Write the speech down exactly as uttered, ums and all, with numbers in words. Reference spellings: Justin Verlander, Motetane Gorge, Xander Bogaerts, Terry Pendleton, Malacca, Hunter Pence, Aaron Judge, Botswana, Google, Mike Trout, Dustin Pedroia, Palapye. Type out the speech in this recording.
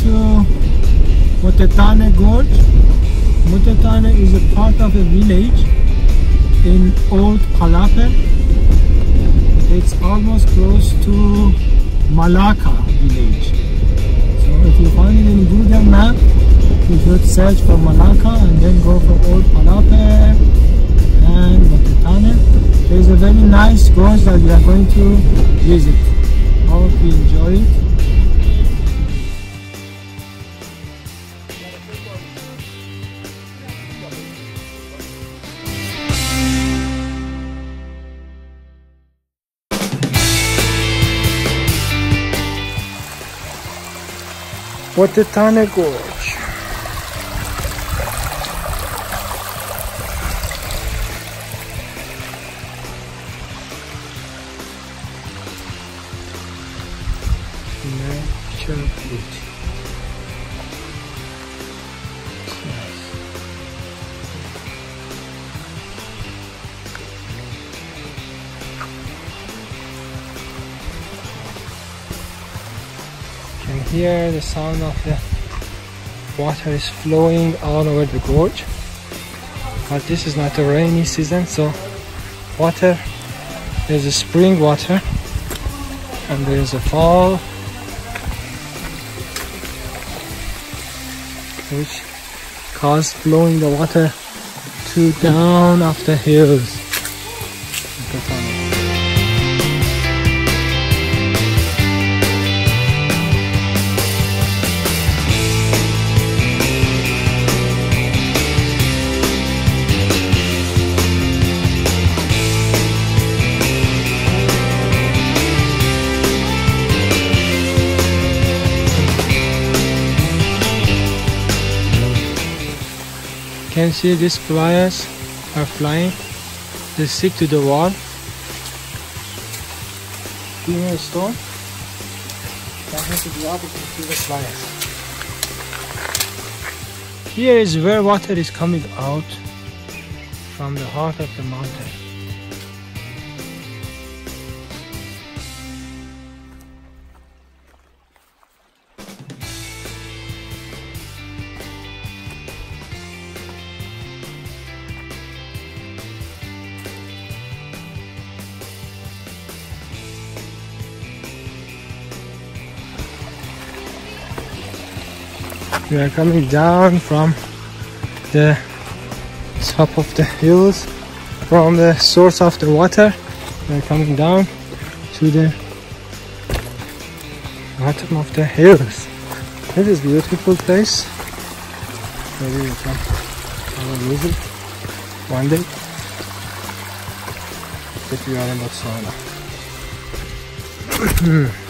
to Motetane Gorge. Motetane is a part of a village in old Palapye. It's almost close to Malacca village. So if you find it in Google map, you should search for Malacca and then go for old Palapye and Motetane. There is a very nice gorge that we are going to visit. Hope you enjoy it. Motetane Gorge. Nature beauty. Here the sound of the water is flowing all over the gorge, but this is not a rainy season, so water, there's a spring water and there's a fall which caused flowing the water to down off the hills. You can see these flyers are flying, they stick to the wall during a storm. I have to be able to see the flyers. Here is where water is coming out from the heart of the mountain. We are coming down from the top of the hills, from the source of the water. We are coming down to the bottom of the hills. This is a beautiful place. Maybe we can have a visit one day if you are in Botswana.